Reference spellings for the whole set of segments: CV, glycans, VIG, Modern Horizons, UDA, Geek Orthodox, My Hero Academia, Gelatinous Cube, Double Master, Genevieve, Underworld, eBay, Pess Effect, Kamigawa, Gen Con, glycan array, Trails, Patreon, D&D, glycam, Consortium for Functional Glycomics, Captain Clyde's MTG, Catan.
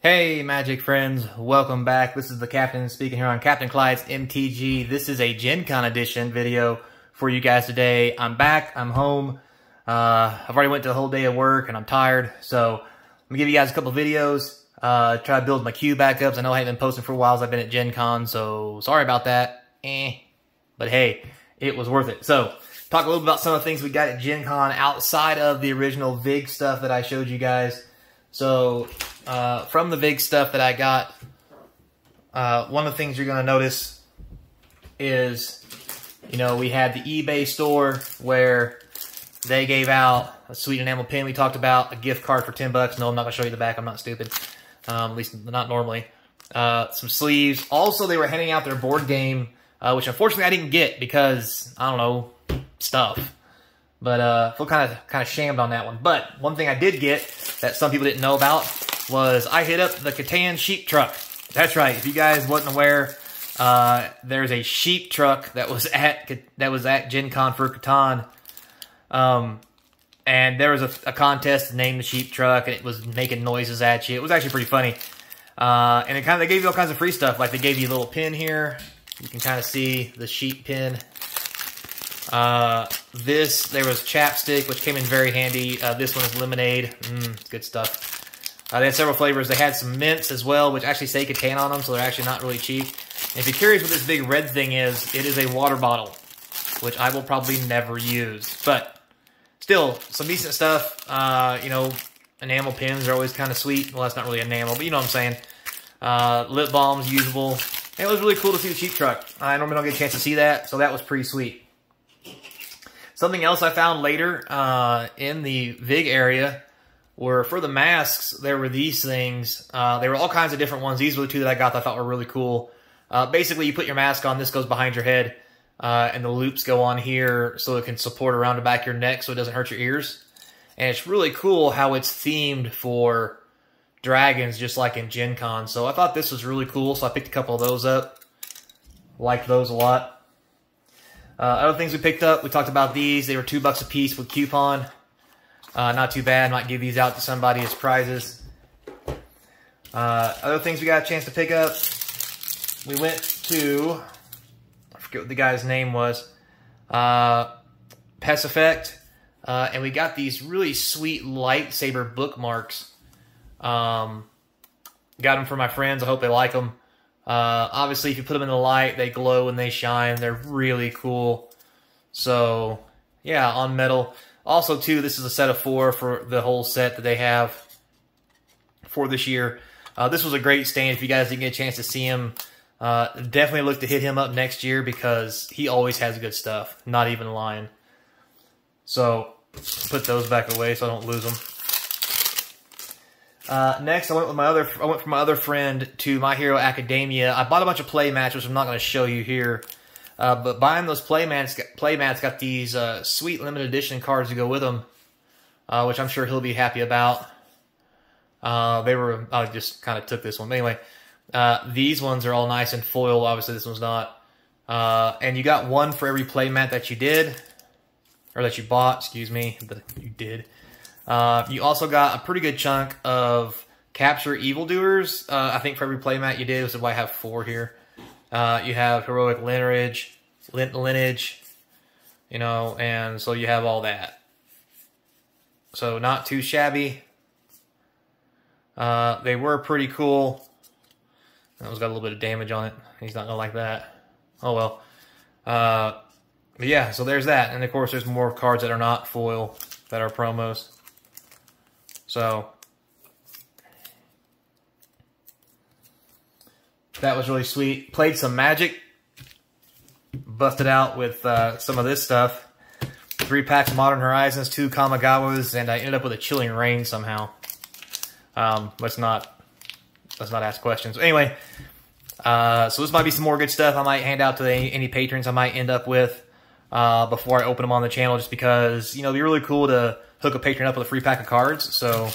Hey Magic friends, welcome back. This is the Captain speaking here on Captain Clyde's MTG. This is a Gen Con edition video for you guys today. I'm back, I'm home. I've already went to a whole day of work and I'm tired. So I'm gonna give you guys a couple videos, try to build my queue back up. I know I haven't been posting for a while as I've been at Gen Con, so sorry about that. But hey, it was worth it. So talk a little about some of the things we got at Gen Con outside of the original VIG stuff that I showed you guys. So from the VIG stuff that I got, one of the things you're going to notice is, you know, we had the eBay store where they gave out a sweet enamel pin we talked about, a gift card for $10. No, I'm not going to show you the back. I'm not stupid. At least not normally. Some sleeves. Also, they were handing out their board game, which unfortunately I didn't get because, I don't know, stuff. But I feel kind of shamed on that one. But one thing I did get that some people didn't know about was I hit up the Catan sheep truck. That's right. If you guys wasn't aware, there's a sheep truck that was at Gen Con for Catan. And there was a contest named the sheep truck, and it was making noises at you. It was actually pretty funny. And it they gave you all kinds of free stuff. Like they gave you a little pin here. You can kind of see the sheep pin. There was chapstick, which came in very handy. This one is lemonade. It's good stuff. They had several flavors. They had some mints as well, which actually say Catan on them, so they're actually not really cheap. And if you're curious what this big red thing is, it is a water bottle, which I will probably never use. But still, some decent stuff. You know, enamel pins are always kind of sweet. Well, that's not really enamel, but you know what I'm saying. Lip balms, usable. And it was really cool to see the sheep truck. I normally don't get a chance to see that, so that was pretty sweet. Something else I found later in the VIG area were for the masks, there were these things. They were all kinds of different ones. These were the two that I got that I thought were really cool. Basically, you put your mask on. This goes behind your head, and the loops go on here so it can support around the back of your neck so it doesn't hurt your ears. And it's really cool how it's themed for dragons, just like in Gen Con. So I thought this was really cool, so I picked a couple of those up. Like those a lot. Other things we picked up, we talked about these. They were $2 a piece with coupon. Not too bad. Might give these out to somebody as prizes. Other things we got a chance to pick up. We went to, I forget what the guy's name was, Pess Effect. And we got these really sweet lightsaber bookmarks. Got them for my friends. I hope they like them. Obviously, if you put them in the light, they glow and they shine. They're really cool. So, yeah, on metal. Also, too, this is a set of four for the whole set that they have for this year. This was a great stand. If you guys didn't get a chance to see him, definitely look to hit him up next year because he always has good stuff. Not even lying. So, put those back away so I don't lose them. Next, I went from my other friend to My Hero Academia. I bought a bunch of play mats, which I'm not going to show you here. But buying those play mats got these sweet limited edition cards to go with them, which I'm sure he'll be happy about. I just kind of took this one. But anyway, these ones are all nice and foil. Obviously, this one's not. And you got one for every play mat that you did, or that you bought, excuse me, that you did. You also got a pretty good chunk of Capture Evildoers. I think for every playmat you did, which is why I have four here. You have Heroic Lineage, you know, and so you have all that. So not too shabby. They were pretty cool. That one's got a little bit of damage on it. He's not going to like that. Oh, well. But yeah, so there's that. And, of course, there's more cards that are not foil that are promos. So, that was really sweet. Played some Magic. Busted out with some of this stuff. 3 packs of Modern Horizons, 2 Kamigawas, and I ended up with a Chilling Rain somehow. Let's not ask questions. Anyway, so this might be some more good stuff I might hand out to any patrons I might end up with before I open them on the channel, just because, you know, it'd be really cool to hook a patron up with a free pack of cards, so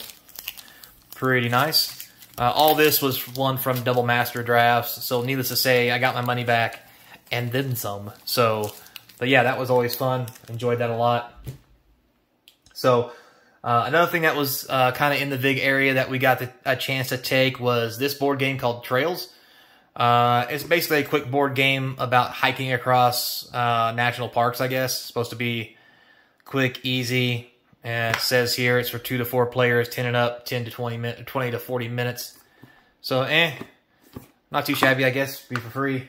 pretty nice. All this was one from Double Master drafts, so needless to say, I got my money back and then some. So, but yeah, that was always fun. Enjoyed that a lot. So, Another thing that was kind of in the VIG area that we got a chance to take was this board game called Trails. It's basically a quick board game about hiking across national parks, I guess. It's supposed to be quick, easy. And it says here it's for 2 to 4 players, 10 and up, 10 to 20 minutes, 20 to 40 minutes. So, not too shabby, I guess. Be for free.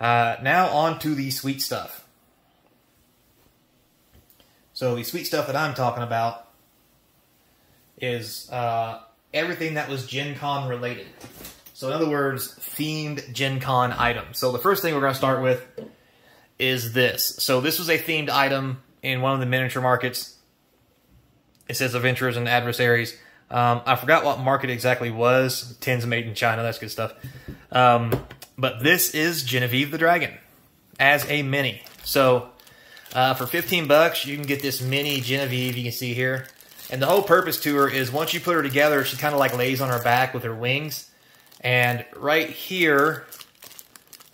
Now on to the sweet stuff. So the sweet stuff that I'm talking about is everything that was Gen Con related. So in other words, themed Gen Con items. So the first thing we're going to start with is this. So this was a themed item in one of the miniature markets. It says Adventurers and Adversaries. I forgot what market exactly was. Tins made in China. That's good stuff. But this is Genevieve the Dragon as a mini. So for 15 bucks, you can get this mini Genevieve you can see here. And the whole purpose to her is once you put her together, she kind of like lays on her back with her wings. And right here,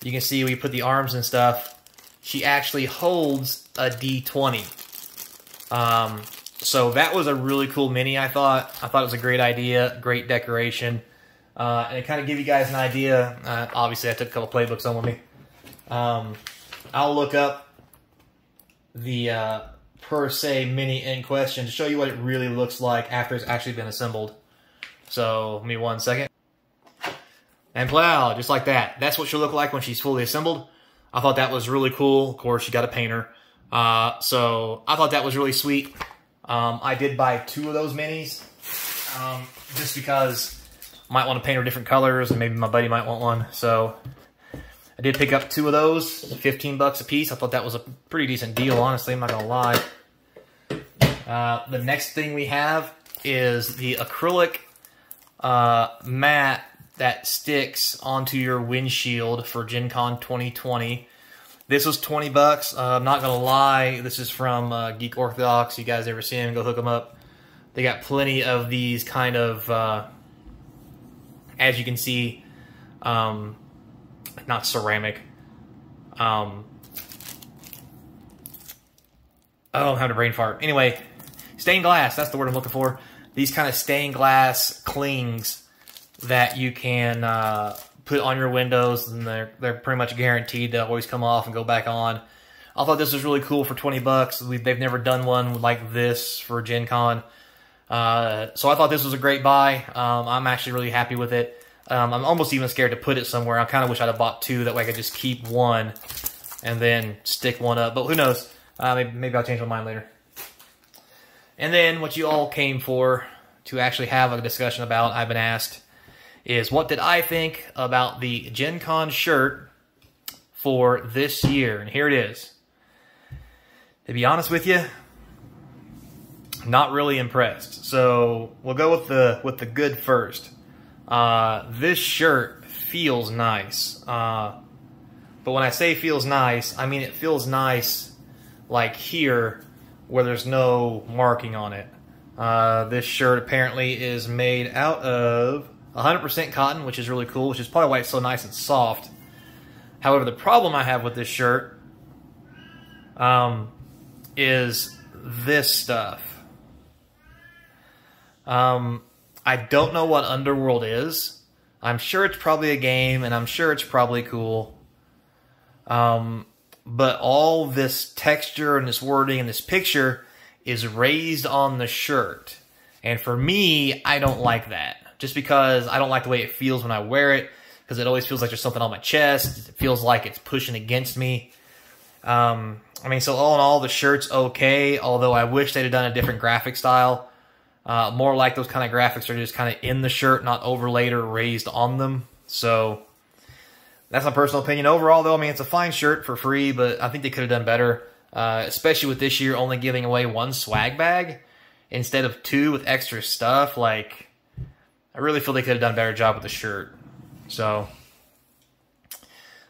you can see we put the arms and stuff. She actually holds a D20. So that was a really cool mini, I thought. I thought it was a great idea, great decoration. And it kind of give you guys an idea. Obviously, I took a couple playbooks on with me. I'll look up the per se mini in question to show you what it really looks like after it's actually been assembled. So, give me one second. And plow, just like that. That's what she'll look like when she's fully assembled. I thought that was really cool. Of course, you got a painter. So, I thought that was really sweet. I did buy 2 of those minis just because I might want to paint her different colors and maybe my buddy might want one. So, I did pick up 2 of those, 15 bucks a piece. I thought that was a pretty decent deal, honestly. I'm not going to lie. The next thing we have is the acrylic mat that sticks onto your windshield for Gen Con 2020. This was 20 bucks. I'm not going to lie. This is from Geek Orthodox. You guys ever see them? Go hook them up. They got plenty of these kind of, as you can see, not ceramic. Oh, I'm having a brain fart. Anyway, stained glass. That's the word I'm looking for. These kind of stained glass clings that you can put on your windows, and they're pretty much guaranteed to always come off and go back on. I thought this was really cool for 20 bucks. They've never done one like this for Gen Con. So I thought this was a great buy. I'm actually really happy with it. I'm almost even scared to put it somewhere. I kind of wish I'd have bought 2. That way I could just keep 1 and then stick 1 up. But who knows? Maybe I'll change my mind later. And then what you all came for to actually have a discussion about, I've been asked, is what did I think about the Gen Con shirt for this year? And here it is. To be honest with you, not really impressed. So we'll go with the good first. This shirt feels nice, but when I say feels nice, I mean it feels nice like here where there's no marking on it. This shirt apparently is made out of 100% cotton, which is really cool, which is probably why it's so nice and soft. However, the problem I have with this shirt is this stuff. I don't know what Underworld is. I'm sure it's probably a game, and I'm sure it's probably cool. But all this texture and this wording and this picture is raised on the shirt. And for me, I don't like that. Just because I don't like the way it feels when I wear it, because it always feels like there's something on my chest. It feels like it's pushing against me. I mean, so all in all, the shirt's okay, although I wish they'd have done a different graphic style. More like those kind of graphics are just kind of in the shirt, not overlaid or raised on them. So that's my personal opinion. Overall, though, I mean, it's a fine shirt for free, but I think they could have done better, especially with this year only giving away 1 swag bag instead of 2 with extra stuff. Like, I really feel they could have done a better job with the shirt. So,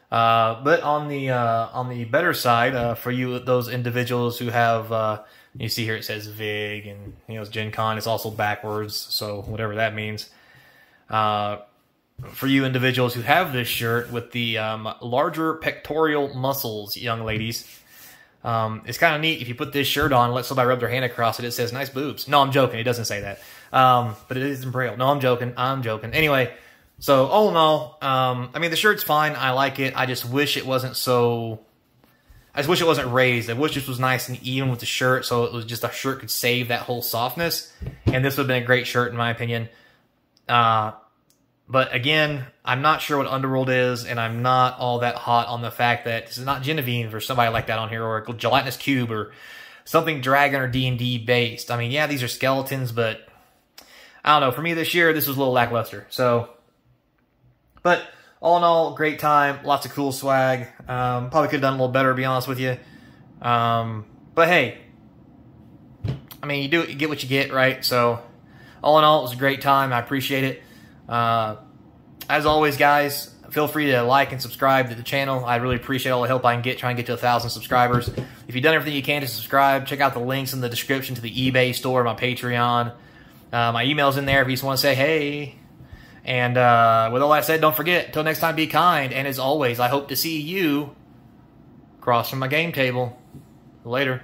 but on the better side, for you, those individuals who have, you see here it says VIG, and you know it's Gen Con. It's also backwards, so whatever that means. For you individuals who have this shirt with the larger pectoral muscles, young ladies, It's kind of neat if you put this shirt on and let somebody rub their hand across it, it says nice boobs. No, I'm joking. It doesn't say that. But it is in Braille. No, I'm joking. I'm joking. Anyway, so all in all, I mean, the shirt's fine. I like it. I just wish it wasn't so... I just wish it wasn't raised. I wish this was nice and even with the shirt, so it was just a shirt could save that whole softness. And this would have been a great shirt in my opinion. But again, I'm not sure what Underworld is, and I'm not all that hot on the fact that this is not Genevieve or somebody like that on here, or Gelatinous Cube or something Dragon or D&D based. I mean, yeah, these are skeletons, but I don't know. For me this year, this was a little lackluster. So, but all in all, great time. Lots of cool swag. Probably could have done a little better, to be honest with you. But hey, I mean, you get what you get, right? So, all in all, it was a great time. I appreciate it. As always, guys, feel free to like and subscribe to the channel. I really appreciate all the help I can get trying to get to 1,000 subscribers. If you've done everything you can to subscribe, check out the links in the description to the eBay store, my Patreon. My email's in there if you just want to say hey. And with all that said, don't forget, until next time, be kind. And as always, I hope to see you across from my game table. Later.